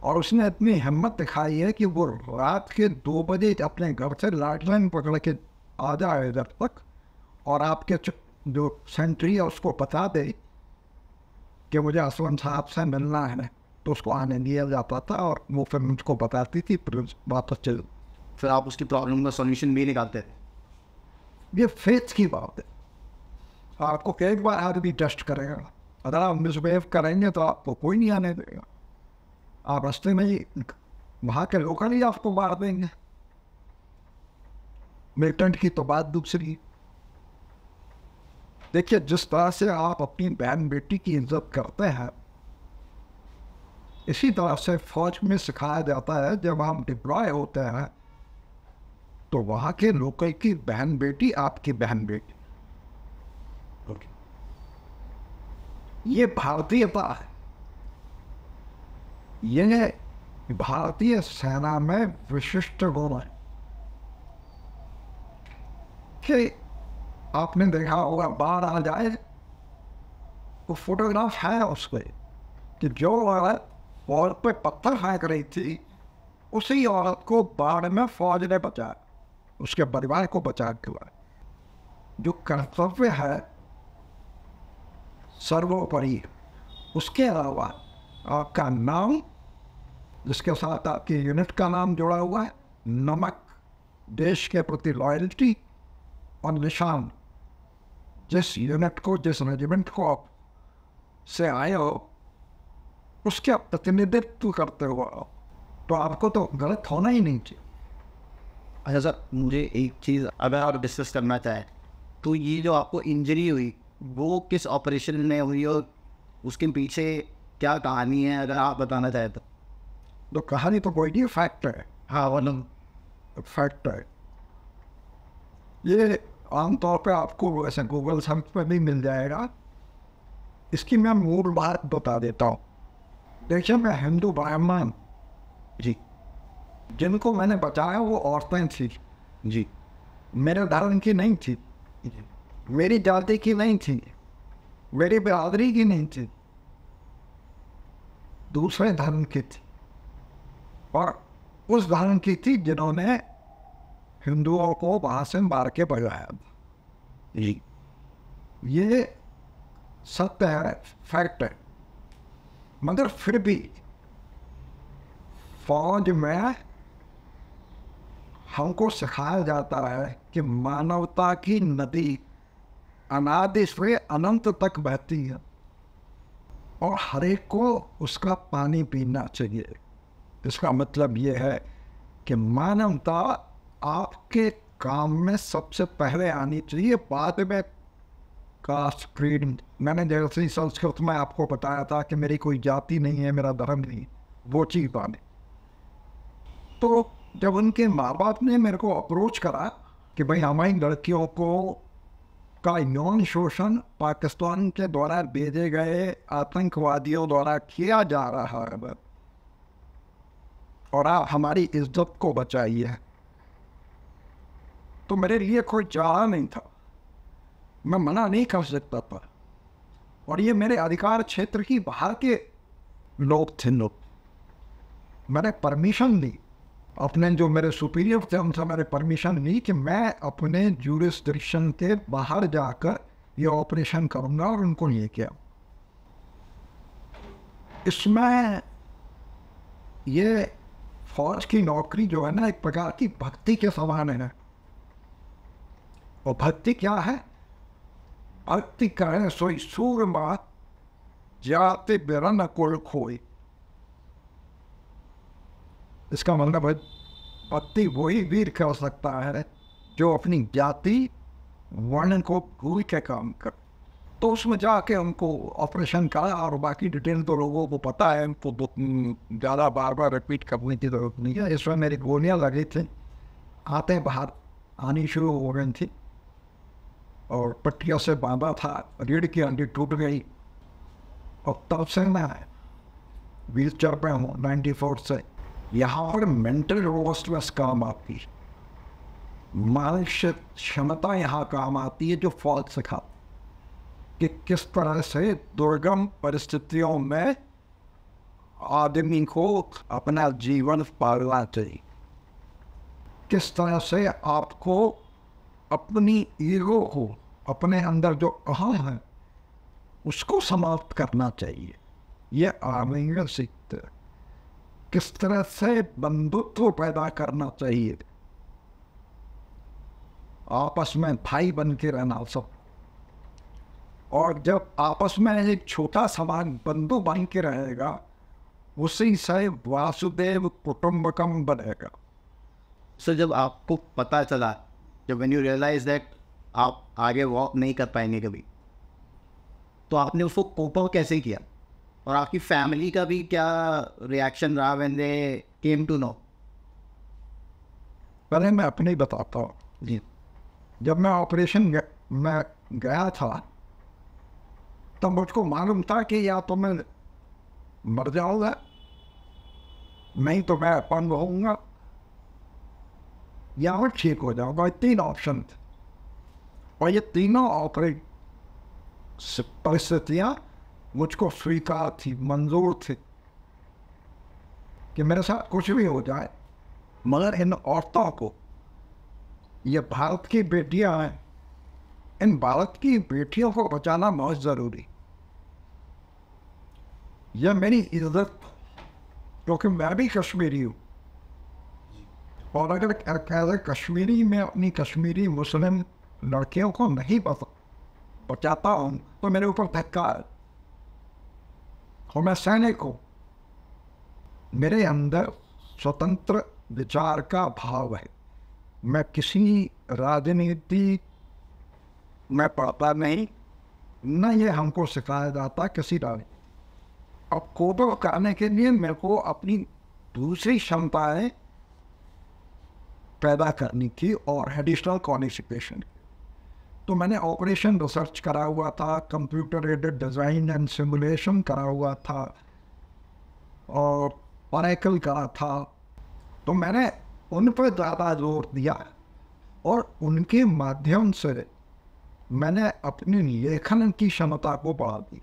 और उसने इतनी हिम्मत दिखाई है कि वो रात के 2 बजे अपने घर से लाइटलाइन पकड़ के आ जाए इधर तक, और आपके जो सेंट्री है उसको बता दे कि मुझे असलम साहब से मिलना है, तो उसको आने दिया जाता था। और वो फिर मुझको बताती थी, फिर वापस चल। फिर आप उसकी प्रॉब्लम का सॉल्यूशन भी निकालते थे। ये फेथ की बात है। आपको कई बार आदमी टेस्ट करेगा, अगर आप मिसबिहेव करेंगे तो आपको कोई नहीं आने देगा। आप रास्ते में ही वहाँ के लोकल ही आपको मार देंगे। मिलिटेंट की तो बात दूसरी। देखिए, जिस तरह से आप अपनी बहन बेटी की इज्जत करते हैं, इसी तरह से फौज में सिखाया जाता है। जब हम डिप्लॉय होते हैं तो वहाँ के लोकल की बहन बेटी आपकी बहन बेटी। Okay. ये भारतीयता है, ये भारतीय सेना में विशिष्ट गुण है। कि आपने देखा होगा, बाहर आ जाए वो फोटोग्राफ है उसके, कि जो औरत फौज पे पत्थर फेंक रही थी, उसी औरत को बाढ़ में फौज ने बचाया, उसके परिवार को बचा हुआ। जो कर्तव्य है सर्वोपरि, उसके अलावा आपका नाम, जिसके साथ आपकी यूनिट का नाम जुड़ा हुआ है, नमक, देश के प्रति लॉयल्टी, और निशान, जिस यूनिट को, जिस रेजिमेंट को आप से आए हो, उसके प्रतिनिधित्व करते हुआ, तो आपको तो गलत होना ही नहीं चाहिए। अच्छा सर, मुझे एक चीज़ अगर आप डिस्कस करना चाहें, तो ये जो आपको इंजरी हुई वो किस ऑपरेशन में हुई और उसके पीछे क्या कहानी है, अगर आप बताना चाहें तो कहानी तो कोई नहीं, फैक्ट है। हाँ, मतलब फैक्ट है। ये आमतौर पर आपको ऐसे गूगल सर्च पर भी मिल जाएगा। इसकी मैं मूल बात बता देता हूँ। देखिए, मैं हिंदू ब्राह्मण जी, जिनको मैंने बचाया वो औरतें थी जी, मेरे धर्म की नहीं थी, मेरी जाति की नहीं थी, मेरी बिरादरी की नहीं थी, दूसरे धर्म की थी, और उस धर्म की थी जिन्होंने हिंदुओं को वहाँ से मार के भगाया जी। ये सत्य है, फैक्ट है। मगर फिर भी फौज में हमको सिखाया जाता है कि मानवता की नदी अनादि से अनंत तक बहती है और हर एक को उसका पानी पीना चाहिए। इसका मतलब ये है कि मानवता आपके काम में सबसे पहले आनी चाहिए, बाद में कास्ट क्रीड। मैंने जैसे संस्कृत में आपको बताया था कि मेरी कोई जाति नहीं है, मेरा धर्म नहीं, वो चीज़ पाने। तो जब उनके माँ बाप ने मेरे को अप्रोच करा कि भाई हमारी लड़कियों को का यौन शोषण पाकिस्तान के द्वारा भेजे गए आतंकवादियों द्वारा किया जा रहा है और आप हमारी इज्जत को बचाइए, तो मेरे लिए कोई चारा नहीं था, मैं मना नहीं कर सकता था। और ये मेरे अधिकार क्षेत्र की बाहर के लोग थे लोग। मैंने परमिशन ली अपने, जो मेरे सुपीरियर थे उनसे मैंने परमिशन ली कि मैं अपने ज्यूरिसडिक्शन के बाहर जाकर ये ऑपरेशन करूँगा, और उनको ये किया। इसमें ये फौज की नौकरी जो है ना, एक प्रकार की भक्ति के समान है। और भक्ति क्या है? भक्ति करें सोई सूरमा जाते बेरन कुल खोई। इसका मतलब है भक्ति वही वीर कर सकता है जो अपनी जाति वर्ण को भूल के काम कर। तो उसमें जाके हमको ऑपरेशन करा, और बाकी डिटेल तो लोगों को पता है, हमको ज़्यादा बार बार रिपीट करने की जरूरत नहीं है। इसमें मेरी गोलियाँ लगी थी, आते बाहर आनी शुरू हो गई थी, और पट्टियों से बांधा था, रीढ़ की हड्डी टूट गई। और तब से मैं व्हील चेयर पर हूँ 94 से। यहाँ पर मेंटल रोबस्टनेस काम आती है, मानसिक क्षमता यहाँ काम आती है, जो फौज सिखा कि किस तरह से दुर्गम परिस्थितियों में आदमी को अपना जीवन पालना चाहिए, किस तरह से आपको अपनी ईगो को, अपने अंदर जो अहम है उसको समाप्त करना चाहिए। यह आर्मी में सीखते हैं किस तरह से बंधुत्व पैदा करना चाहिए, आपस में भाई बन के रहना सब। और जब आपस में एक छोटा समाज बंधु बन के रहेगा, उसी से वासुदेव कुटुम्बकम बनेगा। सर, जब आपको पता चला, जब व्हेन यू रियलाइज दैट आप आगे वॉक नहीं कर पाएंगे कभी, तो आपने उसको कोप अप कैसे किया, और आपकी फैमिली का भी क्या रिएक्शन रहा when they came to know? पहले मैं अपने ही बताता हूँ जी। जब मैं ऑपरेशन में गया था, तब मुझको मालूम था कि या तो मैं मर जाऊँगा, नहीं तो मैं अपन रहूँगा, या मैं ठीक हो जाऊँगा। तीन ऑप्शन थे, और ये तीनों परिस्थितियाँ मुझको स्वीकार थी, मंजूर थी कि मेरे साथ कुछ भी हो जाए, मगर इन औरतों को, ये भारत की बेटियां हैं, इन भारत की बेटियों को बचाना बहुत ज़रूरी। यह मेरी इज्जत, क्योंकि मैं भी कश्मीरी हूँ, और अगर कश्मीरी में अपनी कश्मीरी मुस्लिम लड़कियों को नहीं बचाता हूँ तो मेरे ऊपर धक्का है। और मैं सैनिक हूँ, मेरे अंदर स्वतंत्र विचार का भाव है। मैं किसी राजनीति में पढ़ता नहीं, न ये हमको सिखाया जाता किसी राजनीति। अब कोटो करने के लिए मेरे को अपनी दूसरी क्षमताएँ पैदा करनी थी और एडिशनल क्वालिफिकेशन। तो मैंने ऑपरेशन रिसर्च करा हुआ था, computer aided design and simulation करा हुआ था और ओरेकल करा था। तो मैंने उन पर ज़्यादा जोर दिया और उनके माध्यम से मैंने अपने लेखन की क्षमता को बढ़ा दी।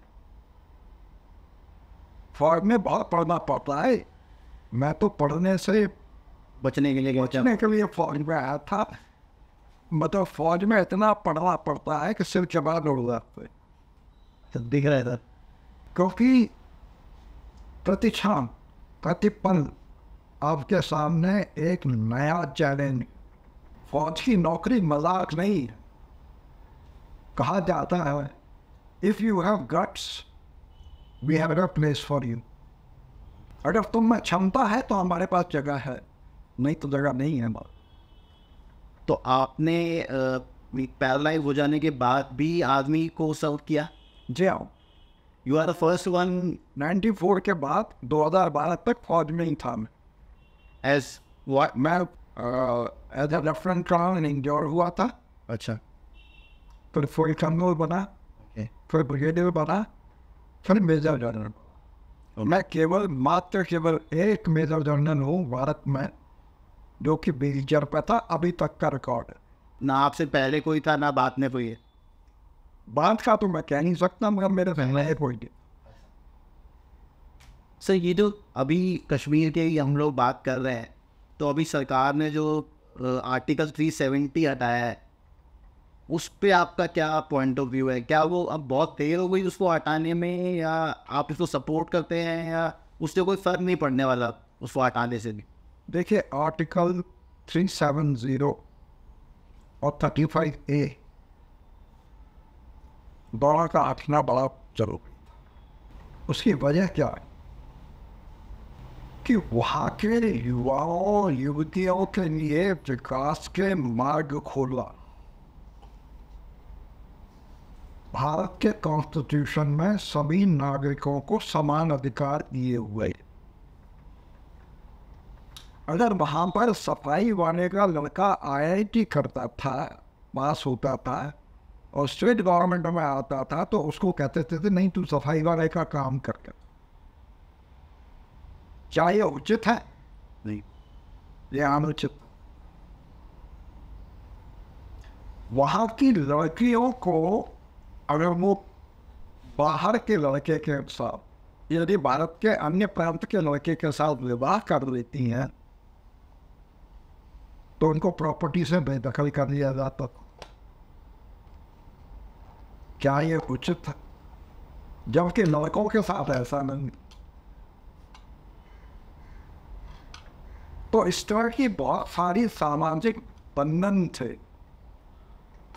फॉर्म में बहुत पढ़ना पड़ता है, मैं तो पढ़ने से बचने के लिए फौज में आया था। मतलब फौज में इतना पढ़ना पड़ता है कि सिर्फ जबान उड़ जाती है, दिख रहा है सर, क्योंकि प्रतिक्षण प्रतिपल आपके सामने एक नया चैलेंज। फौज की नौकरी मजाक नहीं। कहा जाता है if you have guts we have a place for you, अगर तुम में क्षमता है तो हमारे पास जगह है, नहीं तो जगह नहीं है। तो आपने पैरालाइज हो जाने के बाद भी आदमी को सर्व किया? जी हाँ, you are the first one. 94 के बाद 2012 तक फौज में ही था मैं। As what? मैं as a lieutenant colonel injured हुआ था। अच्छा। फिर फुल कर्नल बना, फिर ब्रिगेडियर बना, फिर मेजर जनरल। मैं केवल एक मेजर जनरल हूँ भारत में, जो कि 20,000 पे था, अभी तक का रिकॉर्ड। ना आपसे पहले कोई था ना बाद में कोई है। बात का तो मैं कह नहीं सकता, मगर मेरे रहना है कोई। सर ये जो अभी कश्मीर के हम लोग बात कर रहे हैं, तो अभी सरकार ने जो आर्टिकल 370 हटाया है, उस पर आपका क्या पॉइंट ऑफ व्यू है? क्या वो अब बहुत देर हो गई उसको हटाने में, या आप इसको सपोर्ट करते हैं, या उससे कोई फ़र्क नहीं पड़ने वाला उसको हटाने से भी? देखिए आर्टिकल 370 और 35A दौरा का आठना बड़ा जरूरी। उसकी वजह क्या है कि वहाँ के युवाओं युवतियों के लिए विकास के मार्ग खोला। भारत के कॉन्स्टिट्यूशन में सभी नागरिकों को समान अधिकार दिए हुए। अगर वहाँ पर सफाई वाले का लड़का IIT करता था, पास होता था और स्टेट गवर्नमेंट में आता था, तो उसको कहते थे नहीं तू सफाई वाले का काम करके। चाहे उचित है नहीं, ये अनुचित। वहाँ की लड़कियों को अगर वो बाहर के लड़के के साथ, यदि भारत के अन्य प्रांत के लड़के के साथ विवाह कर लेती हैं, तो उनको प्रॉपर्टी से बेदखल कर दिया जाता। क्या ये उचित था? जबकि लड़कों के साथ ऐसा नहीं। तो इस तरह की बहुत सारी सामाजिक बंधन थे।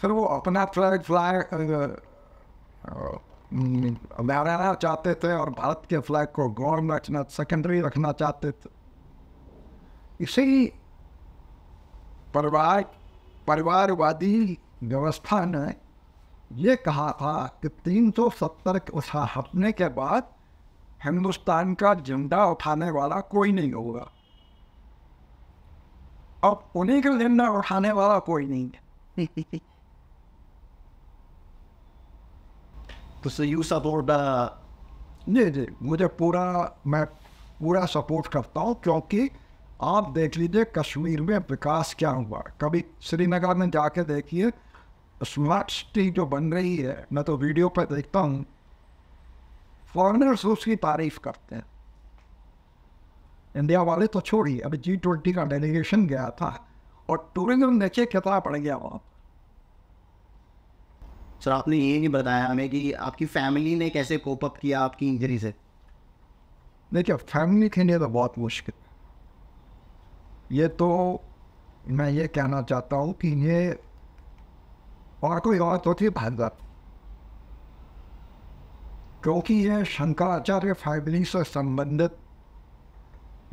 फिर वो अपना फ्लैग लहराना चाहते थे और भारत के फ्लैग को गौरव रखना सेकेंडरी रखना चाहते थे। इसी परिवारवादी व्यवस्था ने ये कहा था कि 370 उठा हटने के बाद हिंदुस्तान का झंडा उठाने वाला कोई नहीं होगा। अब उन्हीं का झंडा उठाने वाला कोई नहीं है। तो सो यू सपोर्ट? जी जी, मुझे मैं पूरा सपोर्ट करता हूँ, क्योंकि आप देख लीजिए कश्मीर में विकास क्या हुआ। कभी श्रीनगर में जाके देखिए, स्मार्ट सिटी जो बन रही है, मैं तो वीडियो पर देखता हूँ, फॉरेनर्स उसकी तारीफ करते हैं, इंडिया वाले तो छोड़िए। अभी G20 का डेलीगेशन गया था और टूरिज्म देखिए कितना पड़ गया वहाँ। सर आपने ये नहीं बताया हमें कि आपकी फैमिली ने कैसे कोप अप किया आपकी इंजरी से। देखिए फैमिली के लिए तो बहुत मुश्किल, ये तो मैं ये कहना चाहता हूँ कि ये और कोई और तो थी भारत, क्योंकि ये शंकराचार्य फैमिली से संबंधित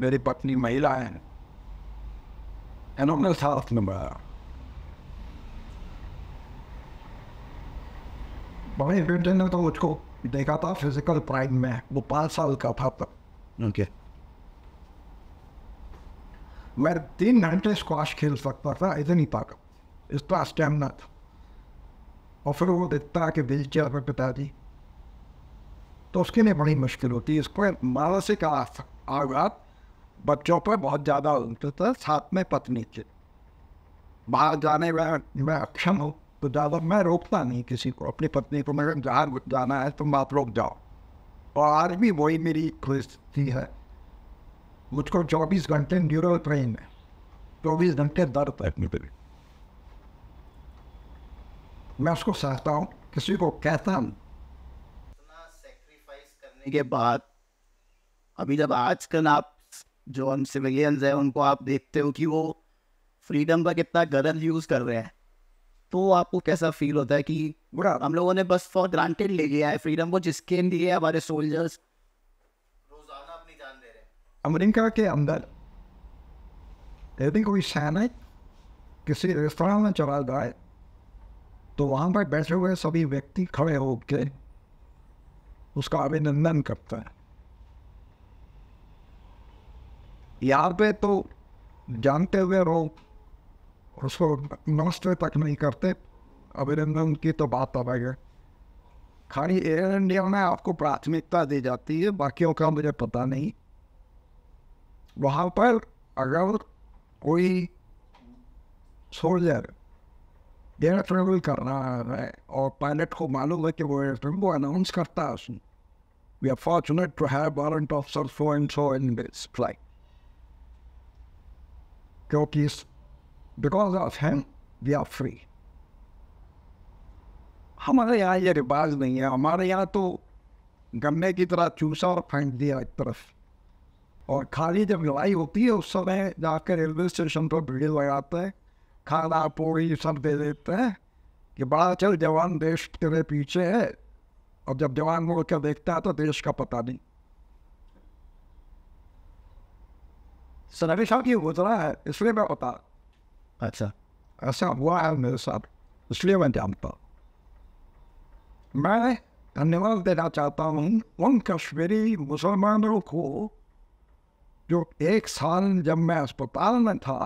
मेरी पत्नी महिला है, इन्होंने साथ में बढ़ाया। बड़े बेटे ने तो मुझको देखा था फिजिकल प्राइम में, वो 5 साल का था तब। ओके। मैं 3 घंटे स्क्वाश खेल सकता था, ऐसे नहीं पाता, इसका स्टैमिना था। और फिर वो देखता कि व्हील चेयर पर पिताजी, तो उसके लिए बड़ी मुश्किल होती है। इसको मानसिक आघात बच्चों पर बहुत ज़्यादा होता था, साथ में पत्नी के। बाहर जाने में मैं अक्षम हूँ तो ज़्यादा मैं रोकता नहीं किसी को, अपनी पत्नी को मैं जहाँ जाना है तुम आप रोक जाओ। और आज भी वही मेरी परिस्थिति है, मुझको 24 घंटे न्यूरल पेन है, 24 घंटे दर्द है। मैं उसको सहता हूँ, किसी को कहता हूँ। इतना सेक्रीफाइस करने के बाद अभी जब आजकल आप जो हम सिविलियंस हैं उनको आप देखते हो कि वो फ्रीडम का कितना गलत यूज़ कर रहे हैं, तो आपको कैसा फील होता है कि हम लोगों ने बस फॉर ग्रांटेड ले लिया है फ्रीडम को, जिसके लिए हमारे सोल्जर्स रोजाना अपनी जान दे रहे हैं। अमेरिका के अंदर यदि कोई सैनिक किसी रेस्तरा में चला जाए तो वहाँ पर बैठे हुए सभी व्यक्ति खड़े होके उसका अभिनंदन करता है। यहाँ पे तो जानते हुए लोग उसको नमस्ते तक नहीं करते, अभिनंदन की तो बात अलग है। खाली एयर इंडिया में आपको प्राथमिकता दी जाती है, बाकियों का मुझे पता नहीं। वहाँ पर अगर कोई सोल्जर एयर ट्रेवल कर रहा है और पायलट को मालूम है कि वो एयर ट्रेवल, वो अनाउंस करता है उसमें, we are fortunate to have warrant officer so and so in this flight, क्योंकि Because of him, we are free. हमारे यहाँ ये रिवाज नहीं है। हमारे यहाँ तो गन्ने की तरह चूसा और फेंक दिया एक तरफ। और खाली जब लड़ाई होती है उस समय जाकर रेलवे स्टेशन पर भीड़ लगाते हैं, खाना पूरी सब दे देते हैं कि बड़ा चल जवान देश तेरे पीछे है। और जब जवान मुड़ कर देखता है तो देश का पता नहीं। सनविशा की गुजरा है, इसलिए मैं बता, अच्छा ऐसा हुआ है मेरे साथ, इसलिए मैं जानता हूँ। मैं धन्यवाद देना चाहता हूँ उन कश्मीरी मुसलमानों को जो 1 साल जब मैं अस्पताल में था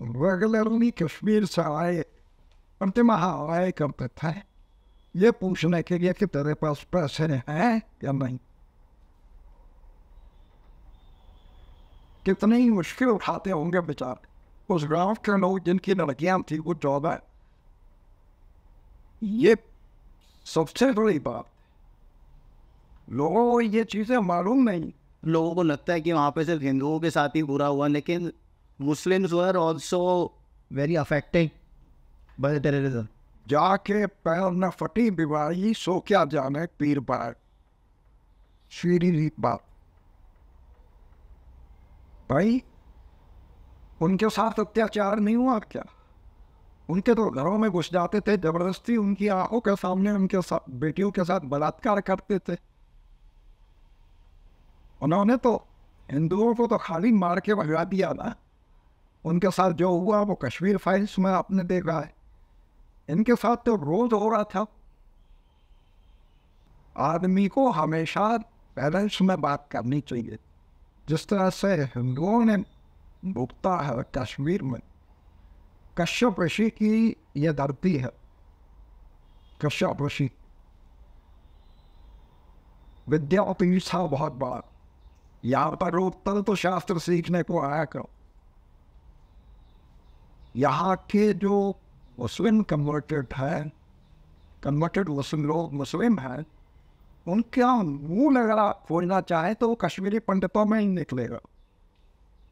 रेगुलरली कश्मीर से आए, अंतिम आए करते थे ये पूछने के लिए कि तेरे पास पैसे हैं या नहीं। कितनी मुश्किल उठाते होंगे बेचारे उस गाँव के लोग जिनकी लड़कियाँ थी वो 14। ये सबसे बड़ी बात, लोगों को ये चीज़ें मालूम नहीं। लोगों को लगता है कि वहाँ पे सिर्फ हिंदुओं के साथ ही बुरा हुआ, लेकिन Muslims were also very affected by terrorism. जाके पैर न फटी बीमारी, सो क्या जाने पीर पर शीरी बात। भाई उनके साथ अत्याचार नहीं हुआ क्या? उनके तो घरों में घुस जाते थे जबरदस्ती, उनकी आंखों के सामने उनके साथ बेटियों के साथ बलात्कार करते थे। उन्होंने तो हिंदुओं को तो खाली मार के भगा दिया ना। उनके साथ जो हुआ वो कश्मीर फाइल्स में आपने देखा है, इनके साथ तो रोज हो रहा था। आदमी को हमेशा बैलेंस में बात करनी चाहिए। जिस तरह से हिंदुओं ने भुगता है कश्मीर में, कश्यप ऋषि की यह धरती है। कश्यप ऋषि विद्यापीठ था बहुत बड़ा, यहाँ पर लोग तंत्र शास्त्र सीखने को आया करो। यहाँ के जो मुस्लिम कन्वर्टेड है, कन्वर्टेड मुस्लिम लोग मुस्लिम हैं, उनका मूल अगर आप खोजना चाहे तो वो कश्मीरी पंडितों में ही निकलेगा।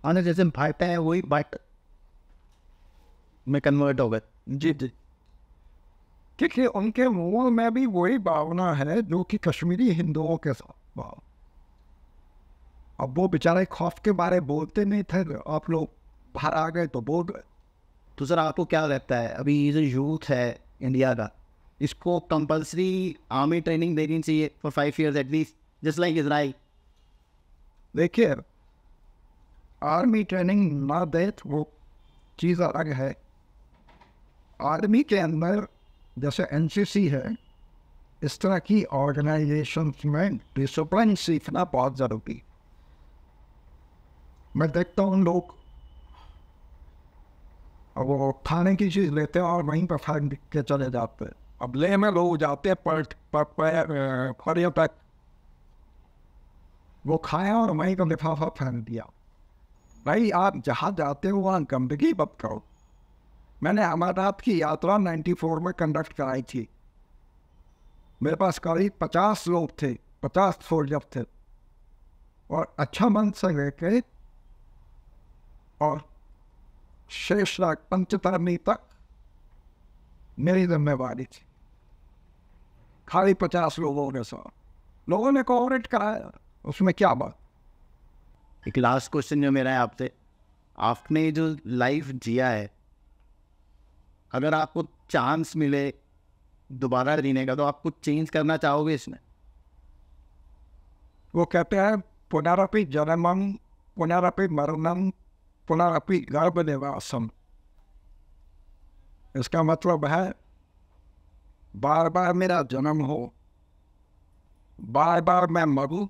आने जैसे भाटा है वही बाट में कन्वर्ट हो गए। जी जी, ठीक है। उनके मूल में भी वही भावना है जो कि कश्मीरी हिंदुओं के साथ। अब वो बेचारे खौफ के बारे बोलते नहीं थे, आप लोग बाहर आ गए तो बोल गए। तो सर आपको क्या लगता है अभी जो यूथ है इंडिया का, इसको कंपल्सरी आर्मी ट्रेनिंग देनी चाहिए for 5 years at least, just like Israel? देखिए आर्मी ट्रेनिंग ना दे वो चीज़ अलग है। आर्मी के अंदर जैसे NCC है, इस तरह की ऑर्गेनाइजेशन में डिसिप्लिन सीखना बहुत ज़रूरी। मैं देखता हूँ लोग और वो खाने की चीज़ लेते हैं और वहीं पर फेंक के चले जाते हैं। अब ले में लोग जाते हैं पर्यटक, वो खाएं और वहीं पर लिफाफा फेंक दिया। भाई आप जहाँ जाते हो वहाँ गंदगी मत करो। मैंने अमरनाथ की यात्रा 94 में कंडक्ट कराई थी। मेरे पास करीब 50 लोग थे, 50 सोल्जर थे, और अच्छा मन से लेके और शेष राग पंचतरणी तक मेरी जिम्मेवारी थी, खाली 50 लोगों के साथ। लोगों ने कोऑपरेट कराया, उसमें क्या बात। एक लास्ट क्वेश्चन जो मेरा है आपसे, आपने जो लाइफ जिया है, अगर आपको चांस मिले दोबारा जीने का तो आप कुछ चेंज करना चाहोगे इसमें? वो कहते हैं पुनरपि जन्मम पुनरपि मरणम पुनरपि गर्भनिवासम। इसका मतलब है बार बार मेरा जन्म हो, बार बार मैं मरूं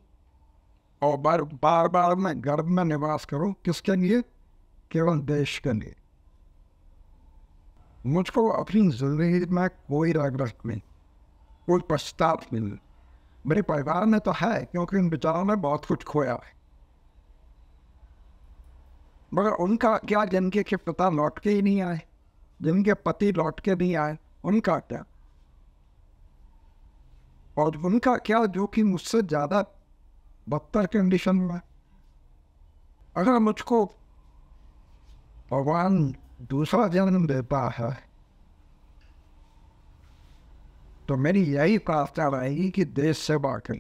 और बार बार मैं गर्भ में निवास करूं। किसके लिए? केवल देश के लिए। मुझको अपनी जिंदगी में कोई रगरख नहीं, कोई पश्चाताप नहीं। मेरे परिवार में तो है क्योंकि इन बेचारों ने बहुत कुछ खोया है, मगर उनका क्या जिनके के पिता लौट के ही नहीं आए, जिनके पति लौट के नहीं आए, उनका क्या? और उनका क्या जो कि मुझसे ज़्यादा बदतर कंडीशन में। अगर मुझको भगवान दूसरा जन्म देता है तो मेरी यही प्रार्थना रहेगी कि देश से बाकी,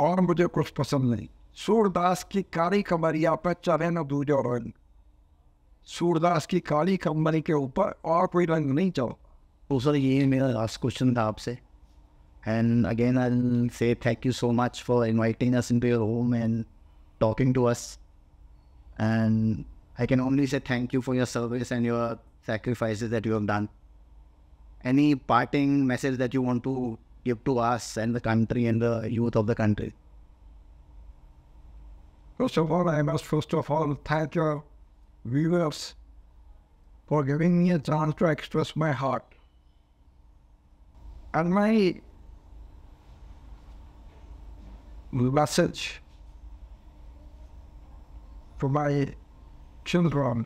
और मुझे कुछ पसंद नहीं। सूरदास की काली कमरिया पर चले न दूजो रंग, सूरदास की काली कमरी के ऊपर और कोई रंग नहीं चलो। तो सर ये मेरा लास्ट क्वेश्चन था आपसे, and again I say thank you so much for inviting us into your home and talking to us, and I can only say thank you for your service and your sacrifices that you have done. Any parting message that you want to give to us and the country and the youth of the country? First of all, I must thank your viewers for giving me a chance to express my heart and my message for my children,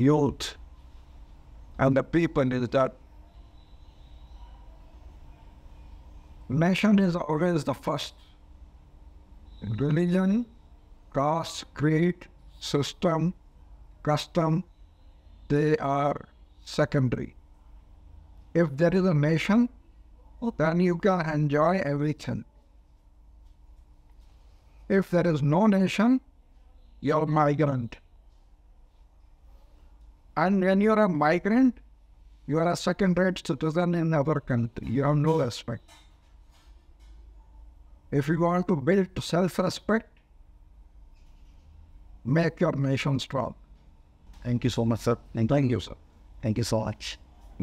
youth, and the people is that nation is always the first. Religion, caste, creed, system, custom, they are secondary. If there is a nation, then you can enjoy everything. If there is no nation, you're a migrant. And when you're a migrant, you are a second-rate citizen in our country. You have no respect. If you want to build self-respect, make your nation strong. Thank you so much, sir. Thank you, sir. Thank you so much.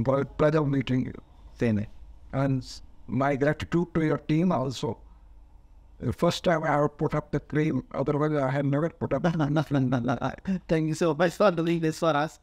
Well, pleasure meeting you. Same. And my gratitude to your team also. The first time I put up the cream, otherwise I had never put up. Thank you so much for doing this for us.